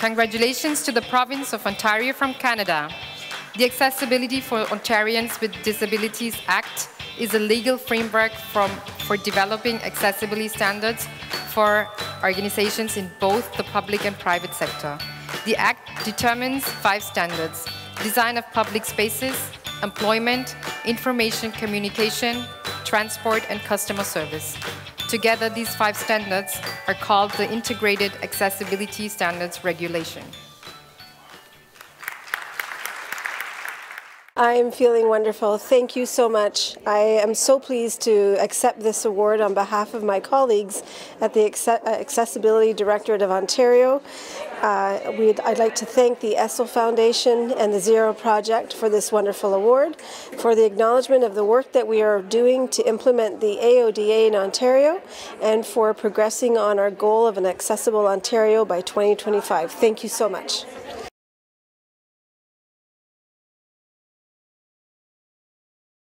Congratulations to the province of Ontario from Canada. The Accessibility for Ontarians with Disabilities Act is a legal framework for developing accessibility standards for organizations in both the public and private sector. The Act determines 5 standards: design of public spaces, employment, information communication, transport, and customer service. Together, these 5 standards are called the Integrated Accessibility Standards Regulation. I'm feeling wonderful. Thank you so much. I am so pleased to accept this award on behalf of my colleagues at the Accessibility Directorate of Ontario. I'd like to thank the Essel Foundation and the Zero Project for this wonderful award, for the acknowledgement of the work that we are doing to implement the AODA in Ontario, and for progressing on our goal of an accessible Ontario by 2025. Thank you so much.